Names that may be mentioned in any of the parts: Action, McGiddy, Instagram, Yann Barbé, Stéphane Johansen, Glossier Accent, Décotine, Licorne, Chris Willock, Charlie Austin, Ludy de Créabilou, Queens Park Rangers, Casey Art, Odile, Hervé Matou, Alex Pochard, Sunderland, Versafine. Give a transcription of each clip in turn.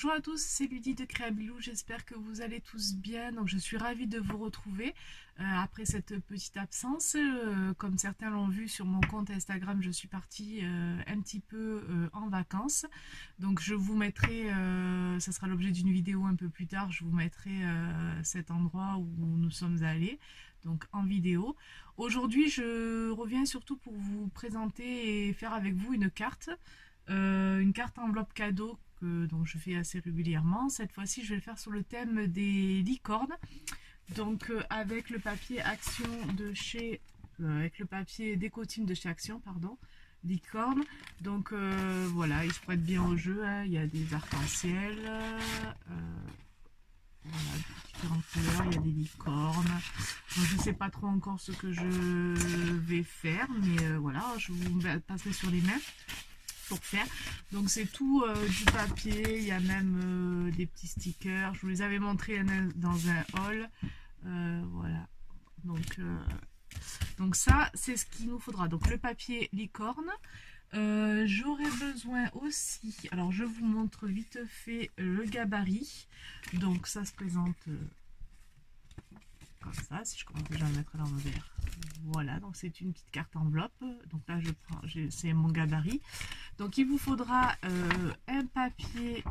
Bonjour à tous, c'est Ludy de Créabilou, j'espère que vous allez tous bien. Donc, je suis ravie de vous retrouver après cette petite absence. Comme certains l'ont vu sur mon compte Instagram, je suis partie un petit peu en vacances. Donc je vous mettrai, ça sera l'objet d'une vidéo un peu plus tard, je vous mettrai cet endroit où nous sommes allés. Donc en vidéo. Aujourd'hui, je reviens surtout pour vous présenter et faire avec vous une carte enveloppe cadeau dont je fais assez régulièrement. Cette fois-ci, je vais le faire sur le thème des licornes. Donc avec le papier Action de chez, avec le papier Décotine de chez Action, pardon, licorne. Donc voilà, il se prête bien au jeu. Hein. Il y a des arcs-en-ciel. Voilà, différentes couleurs, il y a des licornes. Donc, je ne sais pas trop encore ce que je vais faire, mais voilà, je vous passerai sur les mains pour faire. Donc c'est tout du papier, il y a même des petits stickers, je vous les avais montrés dans un haul. Voilà, donc ça c'est ce qu'il nous faudra. Donc le papier licorne. J'aurais besoin aussi, alors je vous montre vite fait le gabarit. Donc ça se présente comme ça. Si je commence déjà à le mettre à l'envers, voilà, donc c'est une petite carte enveloppe. Donc là je prends, c'est mon gabarit. Donc il vous faudra un papier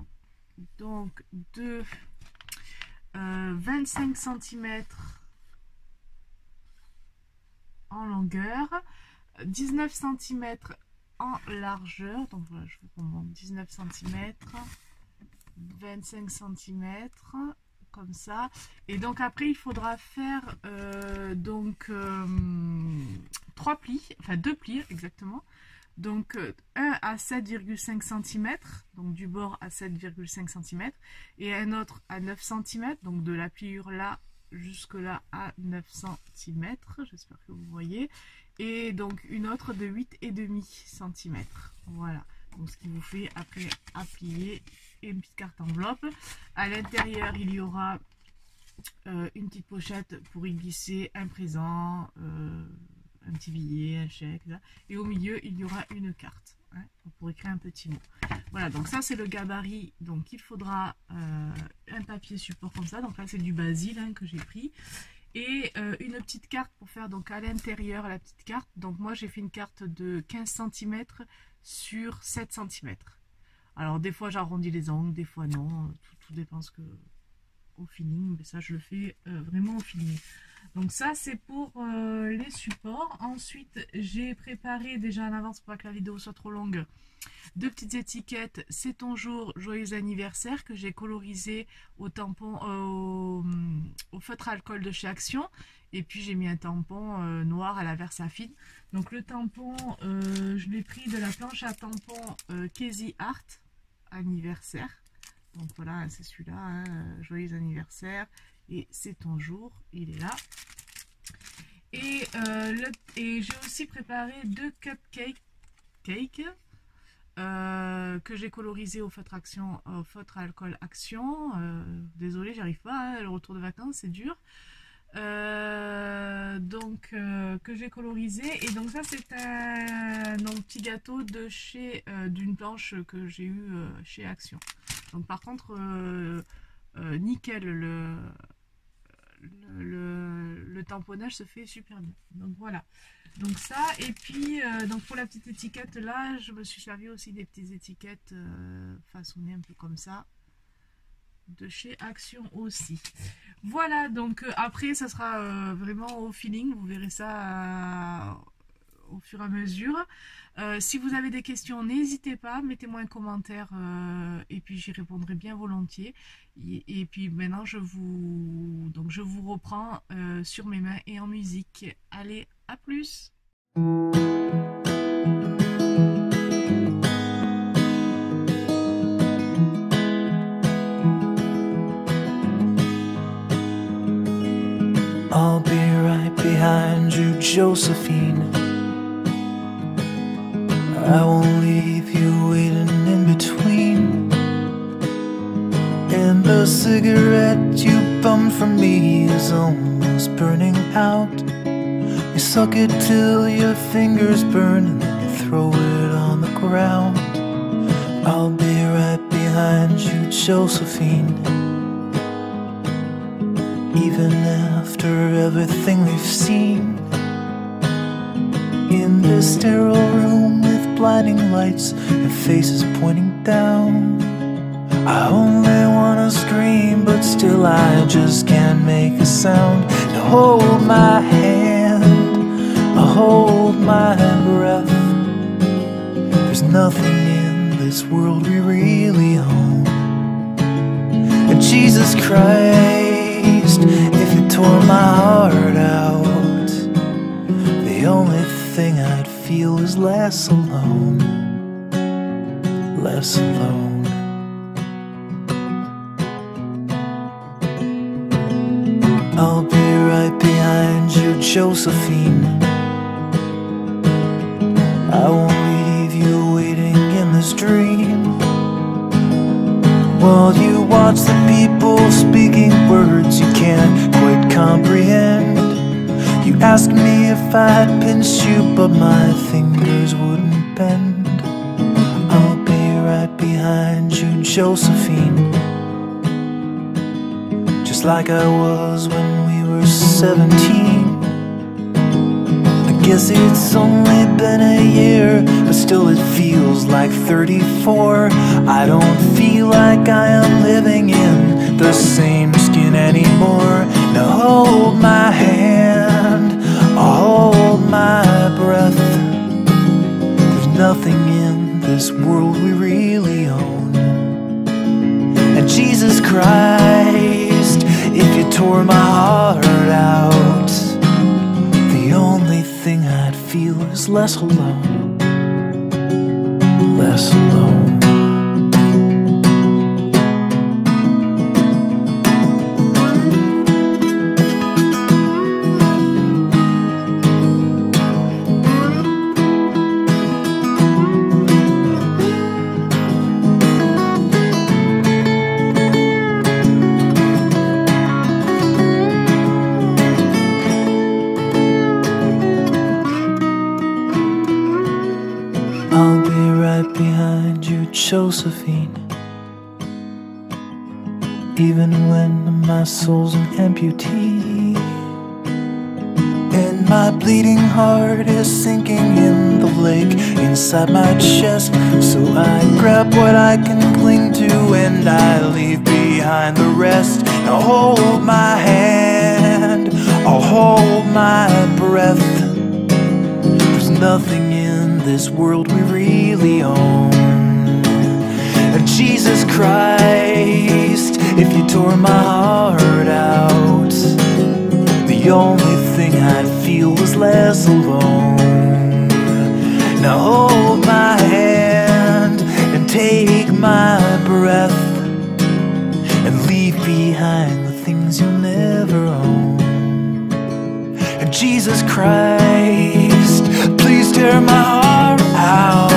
donc de 25 cm en longueur, 19 cm en largeur, donc voilà, je vous remonte 19 cm, 25 cm, comme ça. Et donc après, il faudra faire trois plis, enfin deux plis exactement. Donc un à 7,5 cm, donc du bord à 7,5 cm, et un autre à 9 cm, donc de la pliure là jusque là à 9 cm, j'espère que vous voyez, et donc une autre de 8,5 cm. Voilà, donc ce qui vous fait après à plier et une petite carte enveloppe. À l'intérieur, il y aura une petite pochette pour y glisser un présent, un petit billet, un chèque, là. Et au milieu, il y aura une carte hein, pour écrire un petit mot. Voilà, donc ça c'est le gabarit. Donc il faudra un papier support comme ça. Donc là c'est du basil hein, que j'ai pris. Et une petite carte pour faire donc à l'intérieur la petite carte. Donc moi j'ai fait une carte de 15 cm sur 7 cm. Alors des fois j'arrondis les angles, des fois non. Tout dépend ce que au feeling. Mais ça je le fais vraiment au feeling. Donc ça c'est pour les supports. Ensuite j'ai préparé déjà en avance pour pas que la vidéo soit trop longue. Deux petites étiquettes, c'est ton jour, joyeux anniversaire, que j'ai colorisé au tampon, au feutre à alcool de chez Action. Et puis j'ai mis un tampon noir à la Versafine. Donc le tampon, je l'ai pris de la planche à tampon Casey Art, anniversaire. Donc voilà, c'est celui-là, hein, joyeux anniversaire. Et c'est ton jour, il est là. Et j'ai aussi préparé deux cupcakes. Que j'ai colorisé au feutre Action, au feutre à alcool Action. Désolée, j'arrive pas, hein, le retour de vacances, c'est dur. Que j'ai colorisé. Et donc ça, c'est un petit gâteau de chez d'une planche que j'ai eue chez Action. Donc par contre, nickel, le tamponnage se fait super bien. Donc voilà. Donc ça, et puis donc pour la petite étiquette là, je me suis servi aussi des petites étiquettes façonnées un peu comme ça, de chez Action aussi. Voilà, donc après ça sera vraiment au feeling, vous verrez ça au fur et à mesure. Si vous avez des questions, n'hésitez pas, mettez-moi un commentaire et puis j'y répondrai bien volontiers. Et puis maintenant je vous reprends sur mes mains et en musique. Allez, à plus. I'll be right behind you, Josephine. I won't leave you waiting in between. And the cigarette you bummed from me is almost burning out. You suck it till your fingers burn and then you throw it on the ground. I'll be right behind behind you, Josephine. Even after everything we've seen, in this sterile room with blinding lights and faces pointing down, I only wanna scream, but still I just can't make a sound. Now hold my hand, I hold my breath. There's nothing in this world we really own. And Jesus Christ, if you tore my heart out, the only thing I'd feel is less alone, less alone. I'll be right behind you, Josephine. I won't leave you waiting in this dream, while you watch the people speaking words you can't quite comprehend. You asked me if I'd pinch you, but my fingers wouldn't bend. I'll be right behind you, Josephine, just like I was when we were 17. I guess it's only been a year, but still it feels like 34. I don't feel like I am living in the same skin anymore. Now hold my hand, I'll hold my breath. There's nothing in this world we really own. And Jesus Christ, if you tore my heart out, the only thing I'd feel is less alone, less alone. I'll be right behind you, Josephine, even when my soul's an amputee, and my bleeding heart is sinking in the lake inside my chest. So I grab what I can cling to and I leave behind the rest. Now hold my hand, I'll hold my breath. There's nothing this world we really own. And Jesus Christ, if you tore my heart out, the only thing I'd feel was less alone. Now hold my hand and take my breath, and leave behind the things you'll never own. And Jesus Christ, please tear my heart out,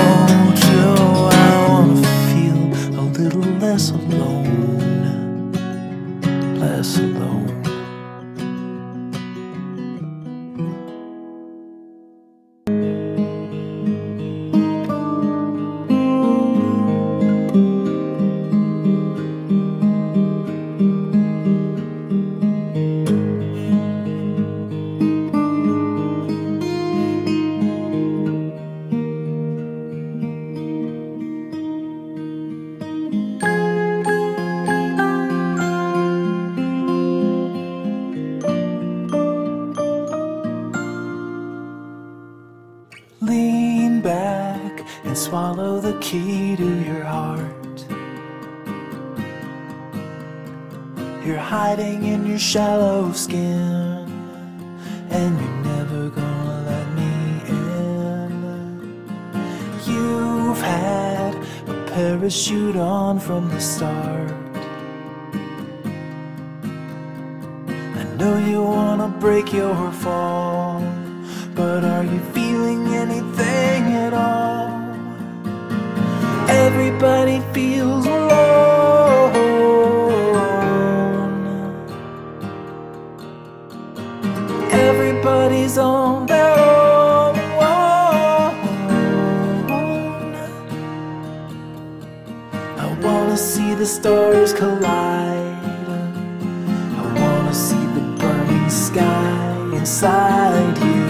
oh, I wanna feel a little less alone, less alone. Key to your heart, you're hiding in your shallow skin, and you're never gonna let me in. You've had a parachute on from the start. I know you wanna break your fall, but are you feeling anything at all? Everybody feels alone. Everybody's on their own. I wanna see the stars collide. I wanna see the burning sky inside you.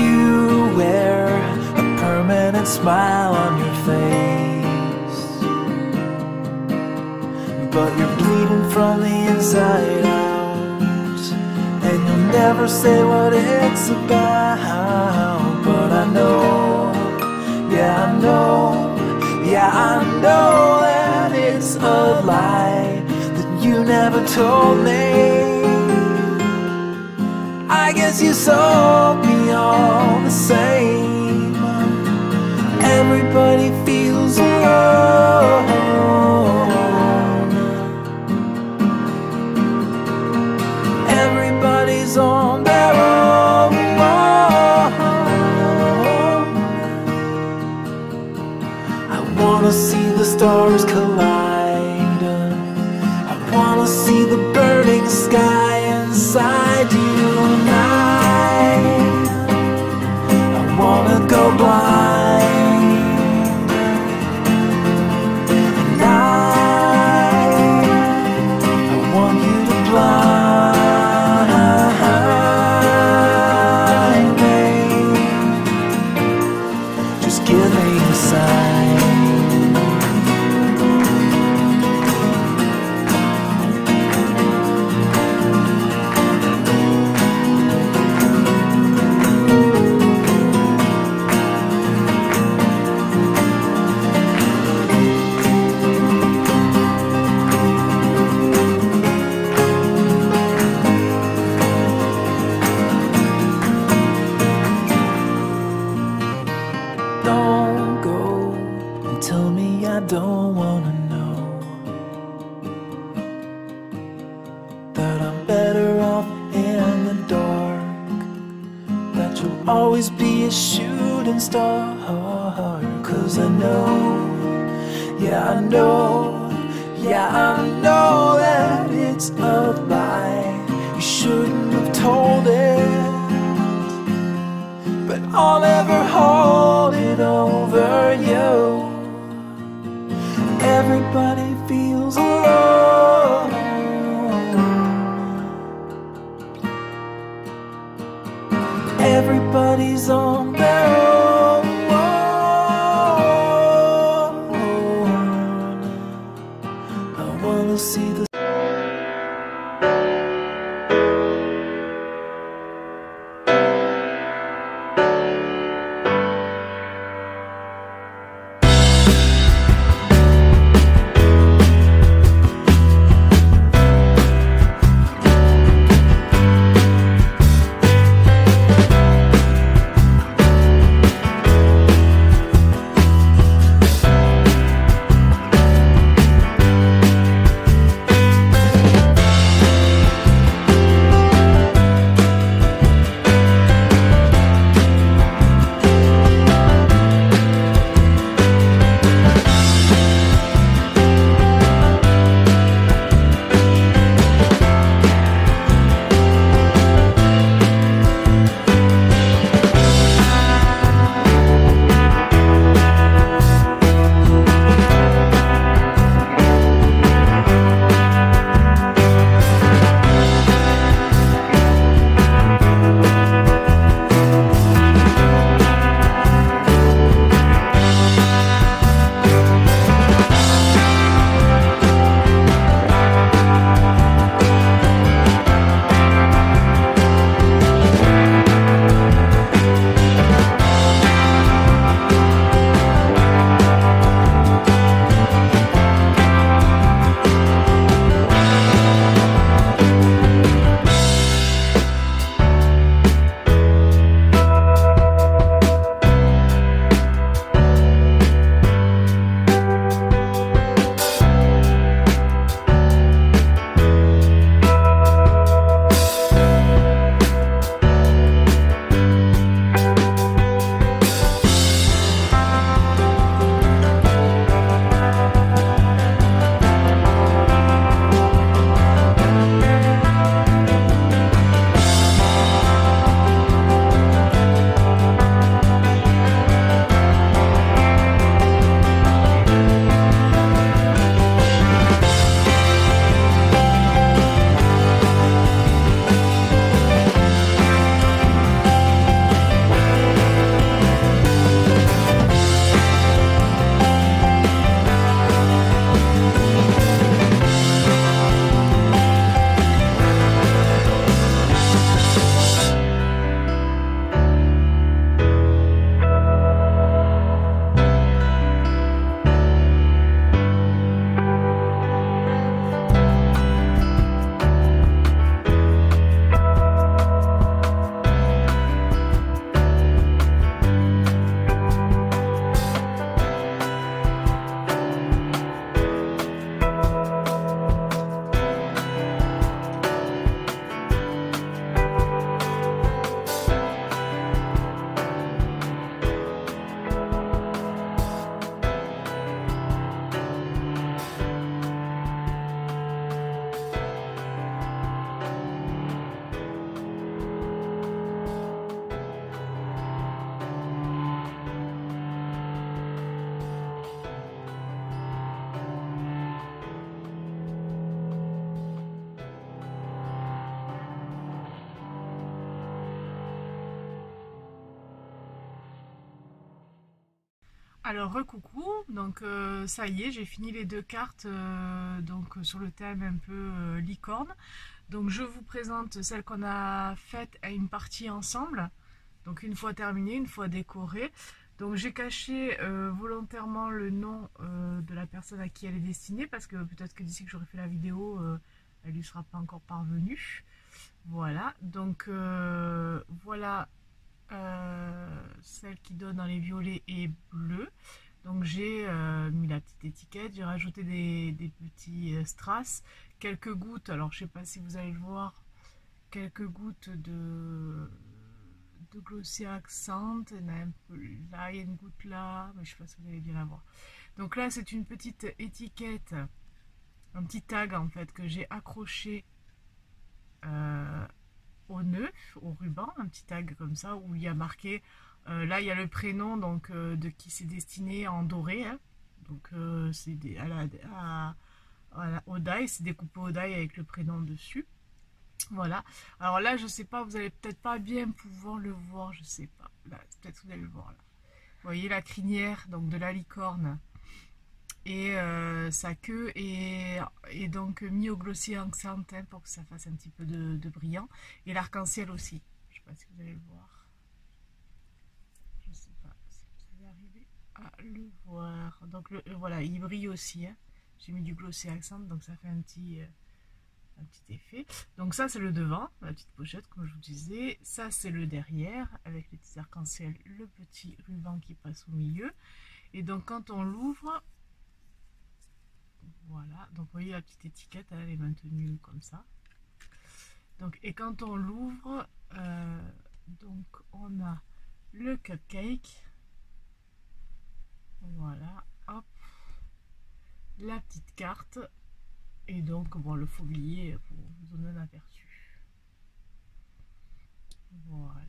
You wear a permanent smile on your face, but you're bleeding from the inside out. Never say what it's about, but I know, yeah I know, yeah I know that it's a lie that you never told me. I guess you sold me all the same. Everybody feels alone. On their own. I wanna see the stars collide. I wanna see the burning sky inside you and I wanna go blind. Alors recoucou, donc ça y est, j'ai fini les deux cartes donc sur le thème un peu licorne. Donc je vous présente celle qu'on a faite à une partie ensemble, donc une fois terminée, une fois décorée. Donc j'ai caché volontairement le nom de la personne à qui elle est destinée, parce que peut-être que d'ici que j'aurai fait la vidéo, elle ne lui sera pas encore parvenue. Voilà, donc voilà. Celle qui donne dans les violets et bleus. Donc j'ai mis la petite étiquette, j'ai rajouté des petits strass, quelques gouttes, alors je sais pas si vous allez le voir, quelques gouttes de Glossier Accent. Là il y a une goutte là, mais je sais pas si vous allez bien la voir. Donc là c'est une petite étiquette, un petit tag en fait, que j'ai accroché au nœud, au ruban, un petit tag comme ça où il y a marqué, là il y a le prénom donc de qui c'est destiné en doré, hein. Donc c'est à la Odile, c'est découpé Odile avec le prénom dessus. Voilà, alors là je sais pas, vous allez peut-être pas bien pouvoir le voir, je sais pas, là peut-être vous allez le voir là. Vous voyez la crinière donc de la licorne et sa queue est donc mis au Glossier Accent, hein, pour que ça fasse un petit peu de brillant, et l'arc-en-ciel aussi, je sais pas si vous allez le voir, je sais pas si vous allez arriver à le voir, donc voilà il brille aussi, hein. J'ai mis du Glossier Accent donc ça fait un petit effet. Donc ça c'est le devant, la petite pochette comme je vous disais, ça c'est le derrière avec les petits arc-en-ciel, le petit ruban qui passe au milieu, et donc quand on l'ouvre, voilà, donc vous voyez la petite étiquette, elle est maintenue comme ça. Donc, et quand on l'ouvre, donc on a le cupcake. Voilà, hop, la petite carte. Et donc, bon, le faublier pour vous donner un aperçu. Voilà.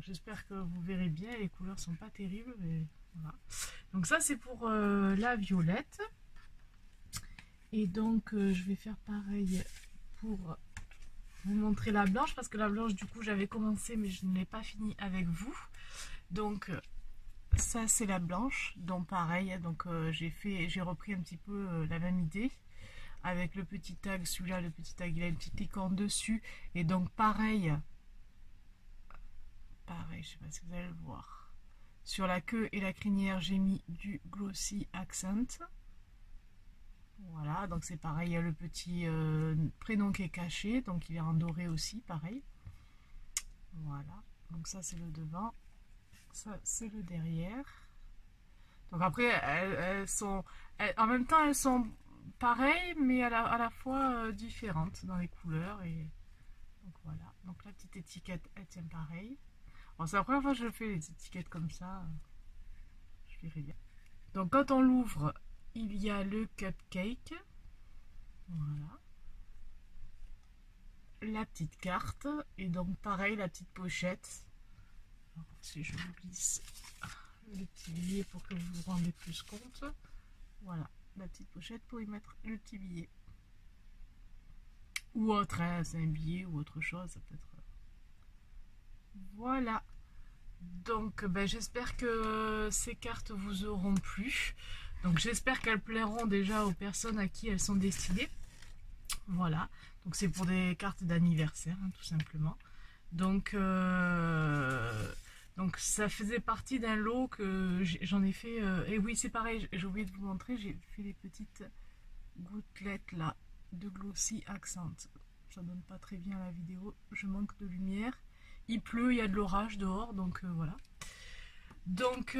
J'espère que vous verrez bien, les couleurs sont pas terribles, mais voilà. Donc ça c'est pour la violette. Et donc je vais faire pareil pour vous montrer la blanche, parce que la blanche du coup j'avais commencé mais je ne l'ai pas fini avec vous. Donc ça c'est la blanche, donc pareil, donc j'ai repris un petit peu la même idée. Avec le petit tag, celui-là, le petit tag, il a une petite licorne dessus. Et donc pareil, je sais pas si vous allez le voir. Sur la queue et la crinière, j'ai mis du Glossy Accent. Voilà, donc c'est pareil, il y a le petit prénom qui est caché, donc il est en doré aussi, pareil. Voilà, donc ça c'est le devant, ça c'est le derrière. Donc après, elles sont en même temps, elles sont pareilles, mais à la fois différentes dans les couleurs. Et donc voilà, donc la petite étiquette, elle tient pareil. Bon, c'est la première fois que je fais les étiquettes comme ça, je verrai bien. Donc quand on l'ouvre, il y a le cupcake, voilà, la petite carte, et donc pareil la petite pochette. Alors, si je glisse le petit billet pour que vous vous rendez plus compte, voilà, la petite pochette pour y mettre le petit billet. Ou autre, hein, c'est un billet ou autre chose, ça peut être... Voilà, donc ben, j'espère que ces cartes vous auront plu, donc j'espère qu'elles plairont déjà aux personnes à qui elles sont destinées. Voilà, donc c'est pour des cartes d'anniversaire, hein, tout simplement. Donc ça faisait partie d'un lot que j'en ai fait, et oui c'est pareil, j'ai oublié de vous montrer, j'ai fait des petites gouttelettes là, de Glossy Accent. Ça donne pas très bien à la vidéo, je manque de lumière. Il pleut, il y a de l'orage dehors, donc voilà. Donc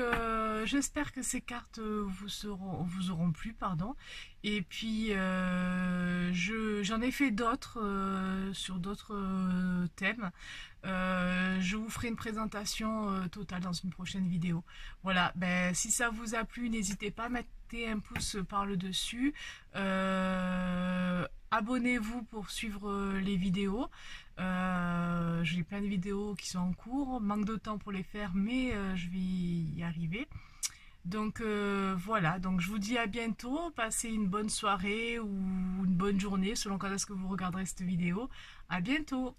j'espère que ces cartes vous auront plu, pardon. Et puis j'en ai fait d'autres sur d'autres thèmes. Je vous ferai une présentation totale dans une prochaine vidéo. Voilà, ben, si ça vous a plu, n'hésitez pas à mettre un pouce par le dessus. Abonnez-vous pour suivre les vidéos. J'ai plein de vidéos qui sont en cours, manque de temps pour les faire, mais je vais y arriver. Donc voilà, donc je vous dis à bientôt, passez une bonne soirée ou une bonne journée selon quand est-ce que vous regarderez cette vidéo. À bientôt.